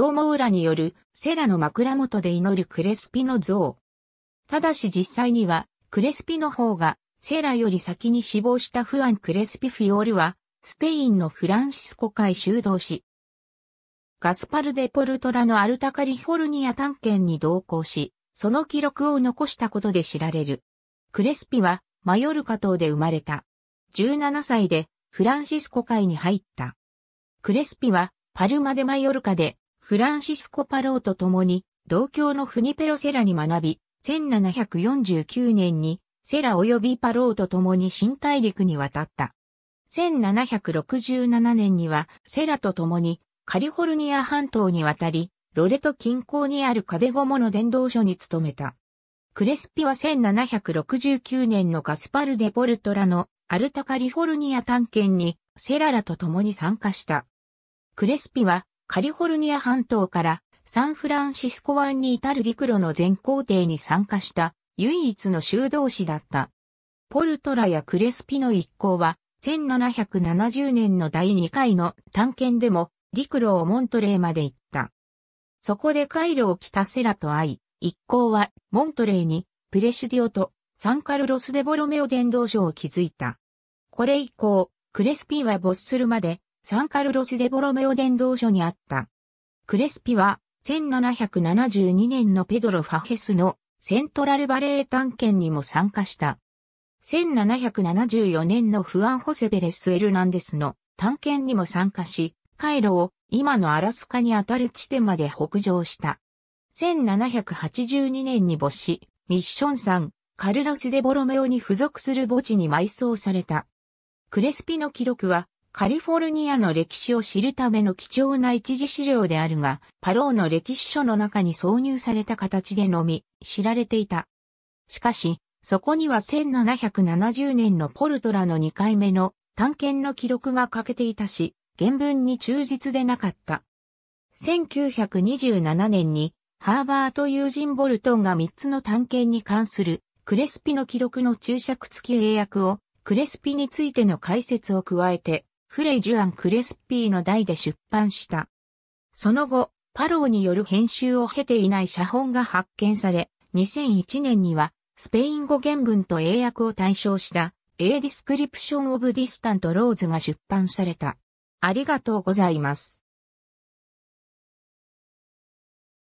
上毛らによるセラの枕元で祈るクレスピの像。ただし実際にはクレスピの方がセラより先に死亡したフアン・クレスピ・フィオルはスペインのフランシスコ会修道士。ガスパル・デ・ポルトラのアルタ・カリフォルニア探検に同行し、その記録を残したことで知られる。クレスピはマヨルカ島で生まれた。17歳でフランシスコ会に入った。クレスピはパルマ・デ・マヨルカでフランシスコ・パローと共に同郷のフニペロ・セラに学び、1749年にセラ及びパローと共に新大陸に渡った。1767年にはセラと共にカリフォルニア半島に渡り、ロレト近郊にあるカデゴモの伝道所に勤めた。クレスピは1769年のガスパル・デ・ポルトラのアルタ・カリフォルニア探検にセラらと共に参加した。クレスピはカリフォルニア半島からサンフランシスコ湾に至る陸路の全行程に参加した唯一の修道士だった。ポルトラやクレスピの一行は1770年の第2回の探検でも陸路をモントレーまで行った。そこでカイロを来たセラと会い、一行はモントレーにプレシディオとサンカルロスデボロメオ伝道所を築いた。これ以降、クレスピは没するまでサンカルロスデボロメオ伝道所にあった。クレスピは1772年のペドロ・ファヘスのセントラルバレー探検にも参加した。1774年のフアン・ホセ・ベレス・エルナンデスの探検にも参加し、カイロを今のアラスカにあたる地点まで北上した。1782年に没し、ミッション・サン・カルロス・デ・ボロメオに付属する墓地に埋葬された。クレスピの記録は、カリフォルニアの歴史を知るための貴重な一次資料であるが、パローの歴史書の中に挿入された形でのみ、知られていた。しかし、そこには1770年のポルトラの2回目の探検の記録が欠けていたし、原文に忠実でなかった。1927年にハーバーとユージン・ボルトンが3つの探検に関するクレスピの記録の注釈付き英訳をクレスピについての解説を加えてFray Juan Crespiの代で出版した。その後、パローによる編集を経ていない写本が発見され、2001年にはスペイン語原文と英訳を対照したA Description of Distant Roadsが出版された。ありがとうございます。